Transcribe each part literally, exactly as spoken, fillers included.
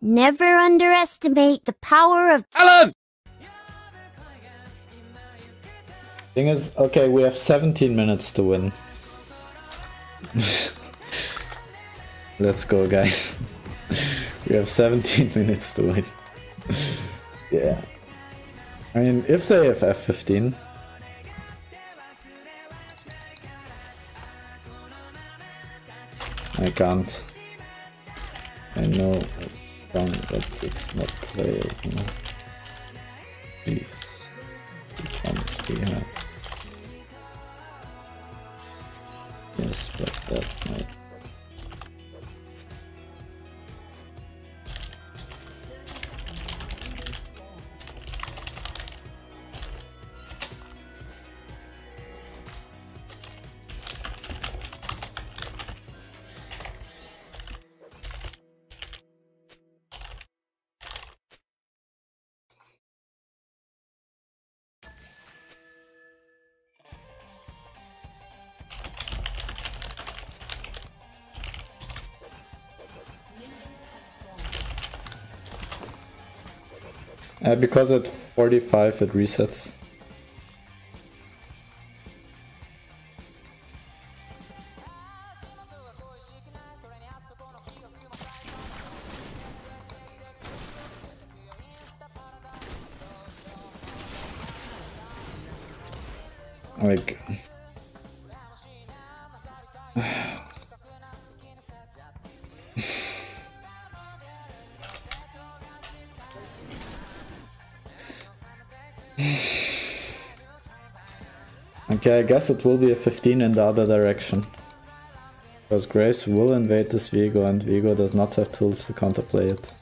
Never underestimate the power of Alan! Thing is, okay, we have seventeen minutes to win. Let's go, guys. We have seventeen minutes to win. Yeah. I mean, if they have F fifteen. I can't. I know I can't, but it's not playable. No. Please. It comes behind. Yes, but that might. Uh, because at forty-five it resets. Like... Okay, I guess it will be a fifteen in the other direction. Because Graves will invade this Viego and Viego does not have tools to counterplay it.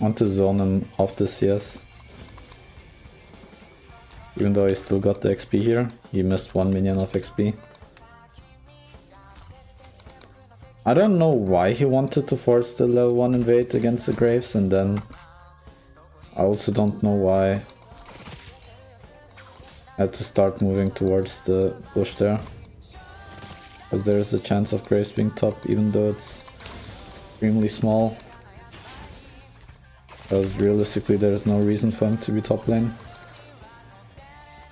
Want to zone him off this C S. Even though he still got the X P here, he missed one minion of X P. I don't know why he wanted to force the level one invade against the Graves, and then I also don't know why I had to start moving towards the bush there. Because there is a chance of Graves being top, even though it's extremely small. Because realistically there is no reason for him to be top lane.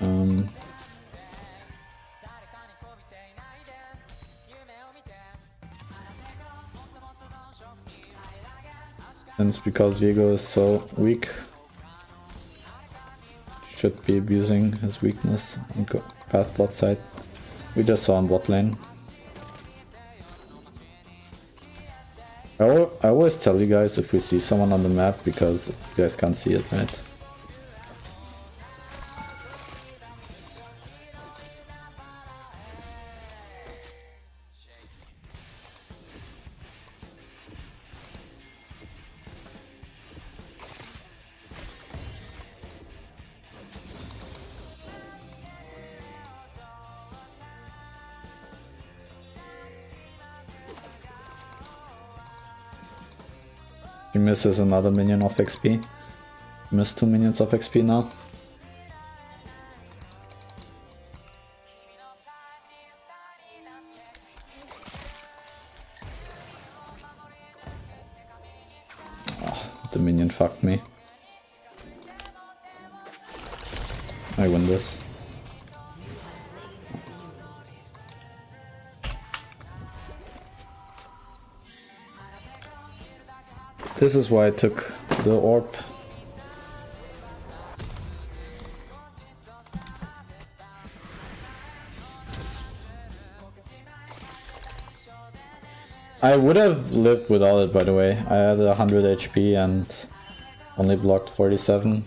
Um, and it's because Viego is so weak. Should be abusing his weakness and go path bot side. We just saw him bot lane. I always tell you guys if we see someone on the map because you guys can't see it, right? He misses another minion of X P. Missed two minions of X P now. Oh, the minion fucked me. I win this. This is why I took the orb. I would have lived without it, by the way. I had one hundred H P and only blocked forty-seven.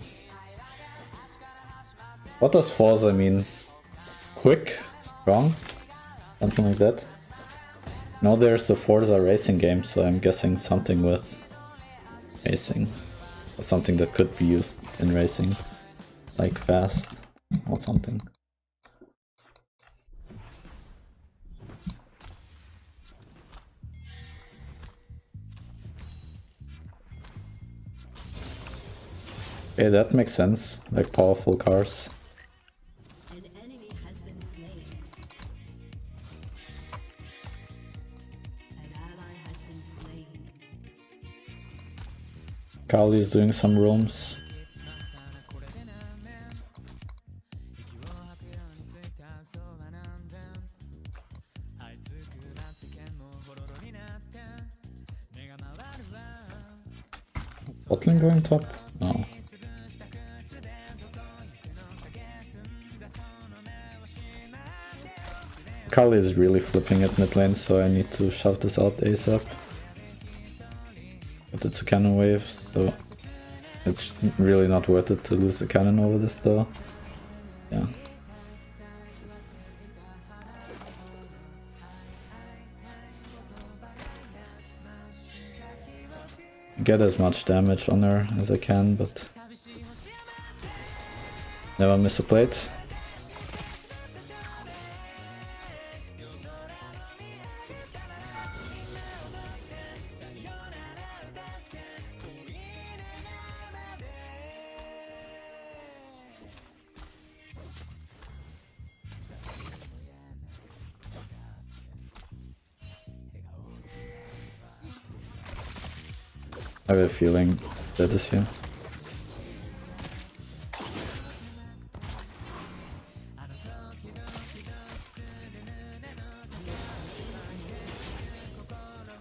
What does Forza mean? Quick? Strong? Something like that. Now there's the Forza racing game, so I'm guessing something with racing, or something that could be used in racing. like fast or something. Yeah, that makes sense, like powerful cars. An enemy has been slain. An ally has been slain. Akali is doing some roams. Botlane going top? No. Akali is really flipping at mid lane, so I need to shove this out ASAP. But it's a cannon wave, so it's really not worth it to lose the cannon over this though. Yeah. Get as much damage on her as I can, but never miss a plate. I have a feeling that is here.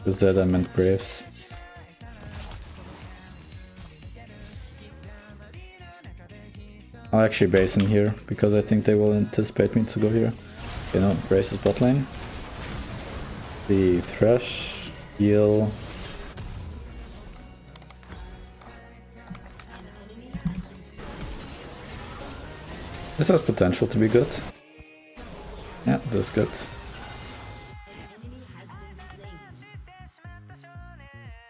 Is that I meant Graves? I'll actually base in here because I think they will anticipate me to go here. You know, Graves is bot lane. The Thresh, heal. This has potential to be good. Yeah, this is good.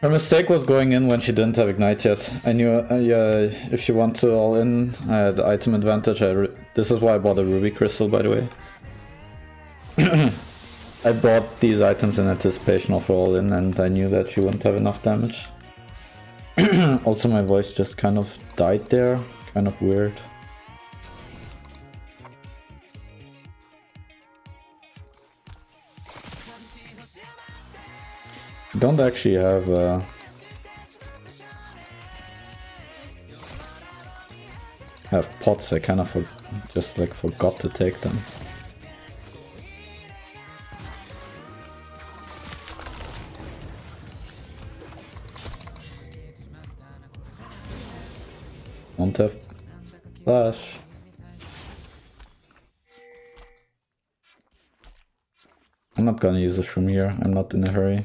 Her mistake was going in when she didn't have Ignite yet. I knew uh, yeah, if you want to all in, I had item advantage. I this is why I bought a Ruby Crystal, by the way. I bought these items in anticipation of all in, and I knew that she wouldn't have enough damage. Also, my voice just kind of died there. Kind of weird. Don't actually have uh... have pots. I kind of for just like forgot to take them. Don't have flash. I'm not gonna use this from here. I'm not in a hurry.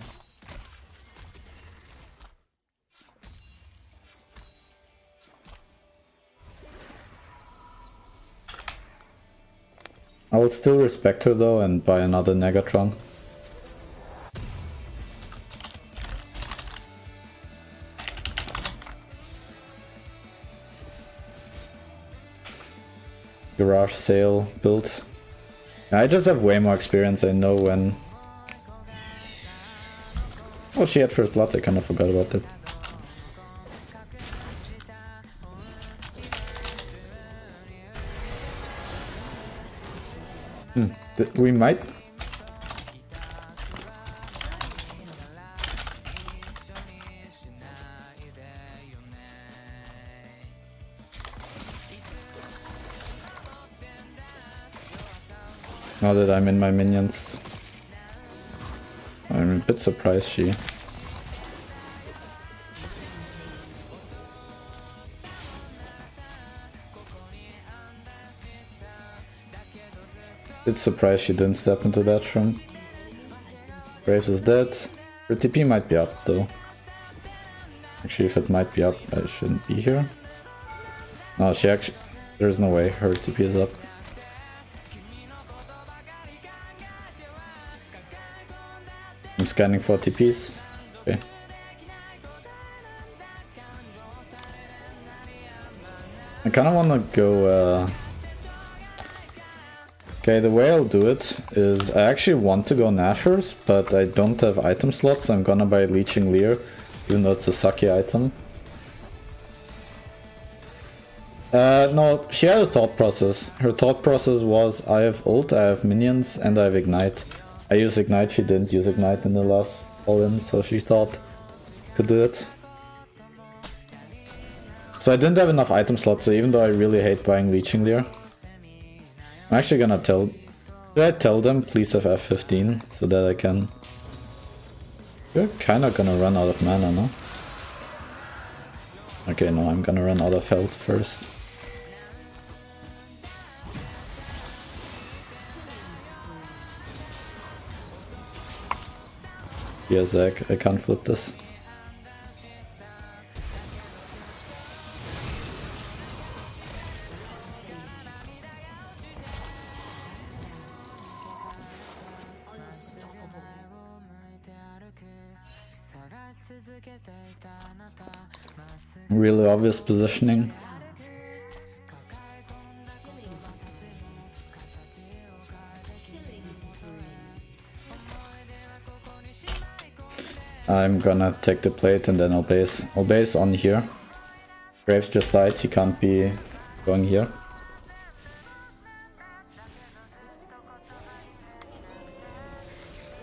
I will still respect her though and buy another Negatron. Garage sale build. I just have way more experience, I know when... Oh, she had first blood, I kinda forgot about that. Hmm, we might. Now that I'm in my minions, I'm a bit surprised she... Surprised she didn't step into that room. Graves is dead. Her T P might be up though. Actually, if it might be up, I shouldn't be here. No, she actually... There's no way her T P is up. I'm scanning for T Ps. Okay. I kind of want to go... Uh... Okay, the way I'll do it is I actually want to go Nashers, but I don't have item slots, so I'm gonna buy Leeching Lear, even though it's a sucky item. Uh, no, she had a thought process. Her thought process was, I have ult, I have minions, and I have ignite. I use ignite, she didn't use ignite in the last all-in, so she thought could do it. So I didn't have enough item slots, so even though I really hate buying Leeching Lear, I'm actually gonna tell... Should I tell them please have F fifteen, so that I can... You're kinda gonna run out of mana, no? Okay, no, I'm gonna run out of health first. Yeah, Zach, I can't flip this. Really obvious positioning. I'm gonna take the plate and then I'll base. I'll base on here. Graves just died, he can't be going here.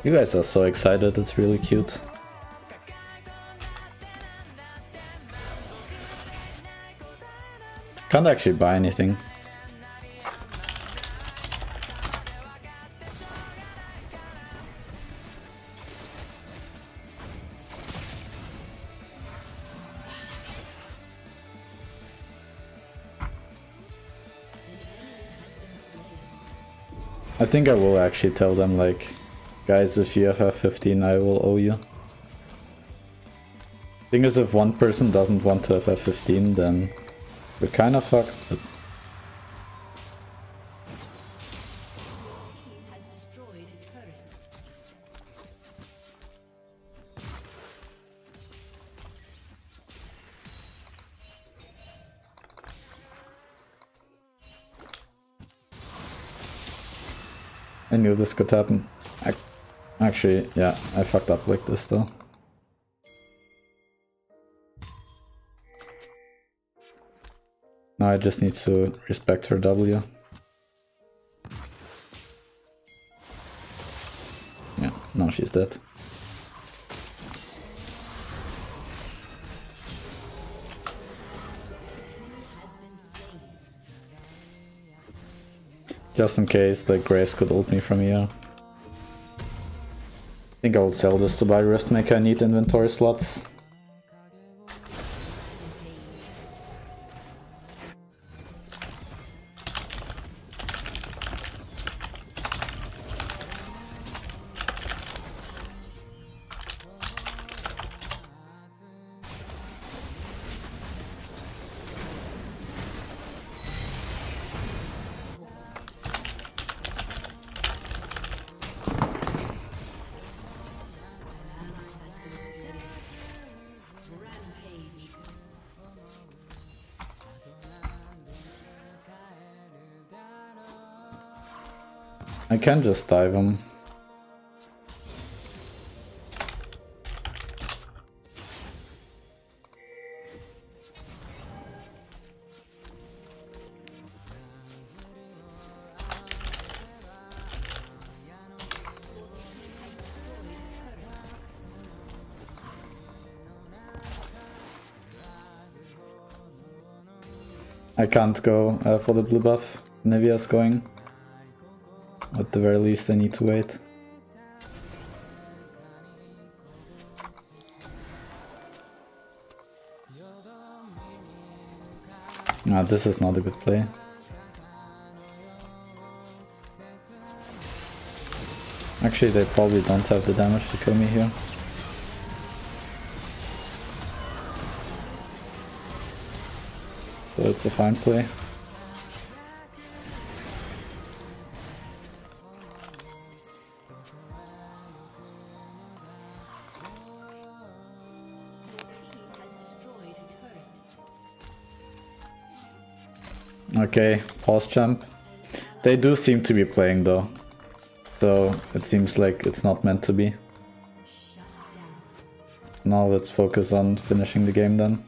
You guys are so excited, it's really cute. Can't actually buy anything. I think I will actually tell them, like, guys, if you have F fifteen, I will owe you. Thing is, if one person doesn't want to have F fifteen, then... We're kind of fucked. But... I knew this could happen. I... Actually, yeah, I fucked up like this though. Now I just need to respect her W. Yeah, now she's dead. Just in case, like, Graves could ult me from here. I think I will sell this to buy Riftmaker. I need inventory slots. I can just dive him. I can't go uh, for the blue buff. Nivea's going. At the very least, I need to wait. No, this is not a good play. Actually, they probably don't have the damage to kill me here. So it's a fine play. Okay, pause champ. They do seem to be playing though, so it seems like it's not meant to be. Now let's focus on finishing the game then.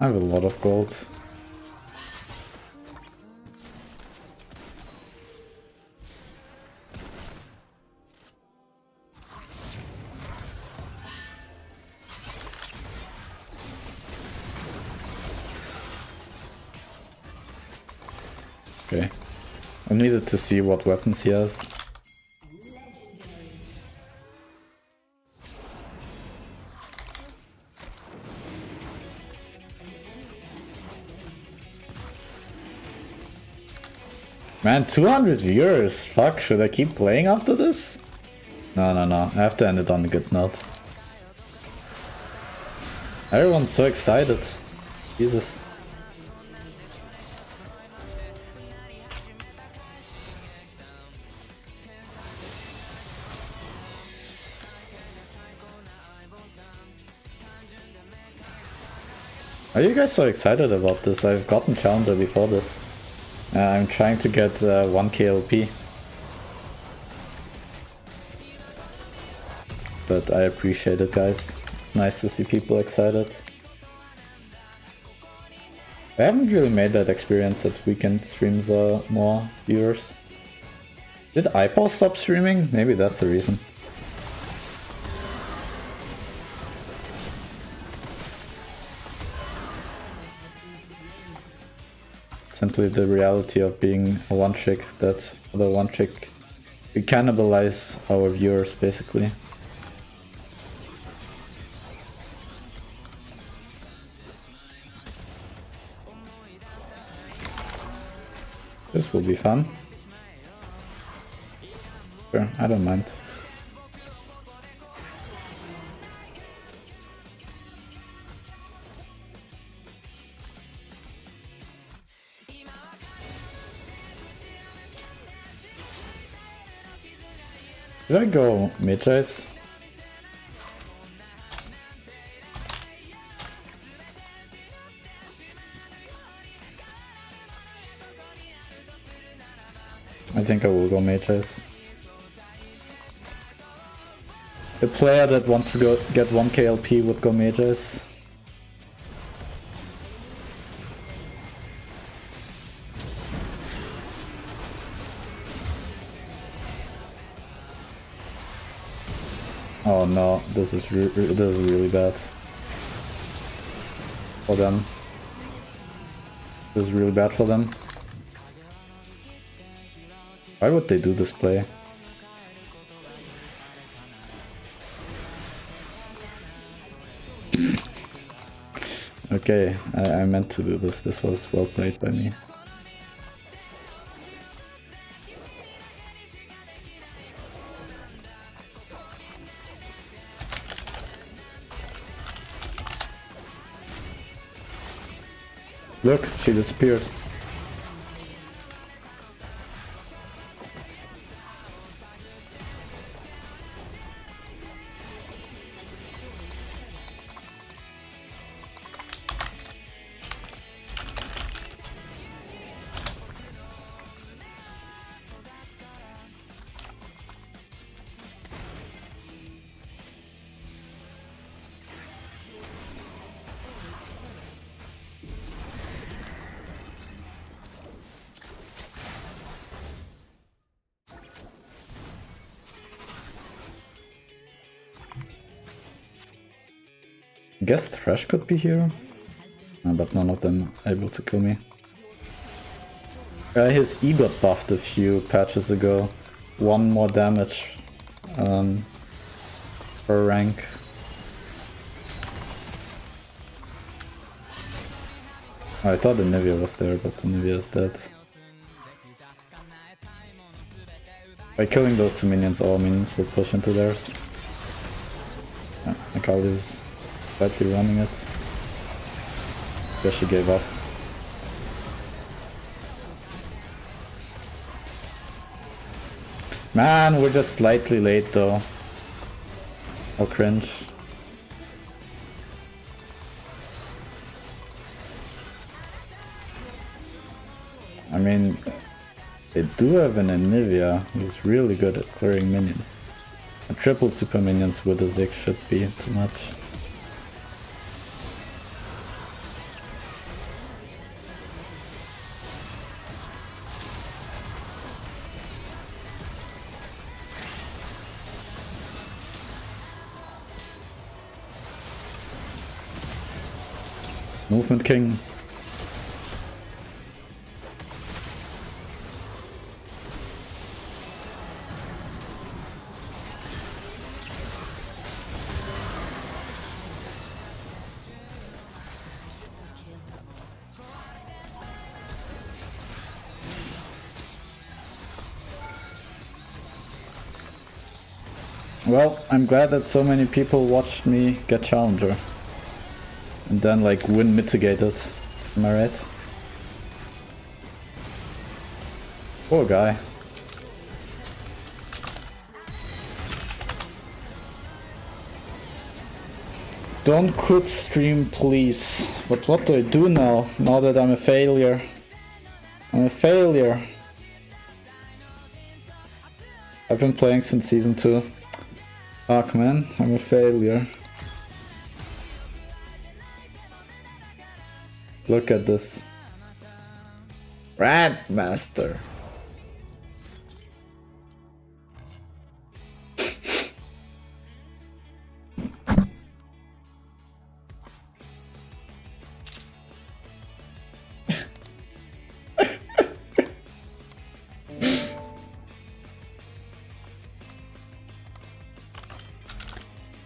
I have a lot of gold. Okay. I needed to see what weapons he has. Man, two hundred viewers! Fuck, should I keep playing after this? No, no, no. I have to end it on a good note. Everyone's so excited. Jesus. Are you guys so excited about this? I've gotten Challenger before this. Uh, I'm trying to get uh, one K L P, but I appreciate it, guys. Nice to see people excited. I haven't really made that experience at weekend streams uh, more viewers. Did iPaul stop streaming? Maybe that's the reason. Simply the reality of being a one trick, that the one trick we cannibalize our viewers basically. This will be fun. Sure, I don't mind. Should I go Mejais? I think I will go Mejais. The player that wants to go get one K L P would go Mejais. Oh no, this is re re this is really bad. For them. This is really bad for them. Why would they do this play? Okay, I, I meant to do this. This was well played by me. Look, she disappeared. Guess Thresh could be here, uh, but none of them able to kill me. Uh, his E got buffed a few patches ago. One more damage um, per rank. I thought Anivia was there, but Anivia is dead. By killing those two minions, all minions will push into theirs. Yeah, Akali is slightly running it. Guess she gave up. Man, we're just slightly late though. How cringe. I mean, they do have an Anivia who's really good at clearing minions. A triple super minions with a Ziggs should be too much. Movement King. Well, I'm glad that so many people watched me get Challenger. And then like win mitigated. Am I right? Poor guy. Don't quit stream, please. But what do I do now? Now that I'm a failure. I'm a failure. I've been playing since season two. Fuck man, I'm a failure. Look at this. Grandmaster.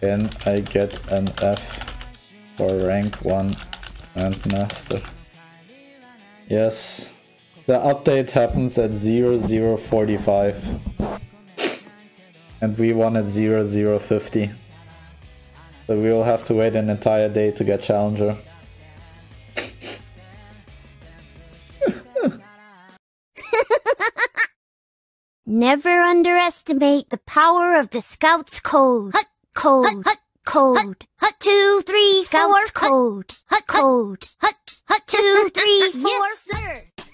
Can I get an F for rank one? And master. Yes. The update happens at zero zero forty-five. And we won at zero zero fifty. So we will have to wait an entire day to get Challenger. Never underestimate the power of the Scout's code. Hut, code. Hut, hut. Code. Hut two three Scouts four. Code. Hut code. Hut hut two three four. Yes sir.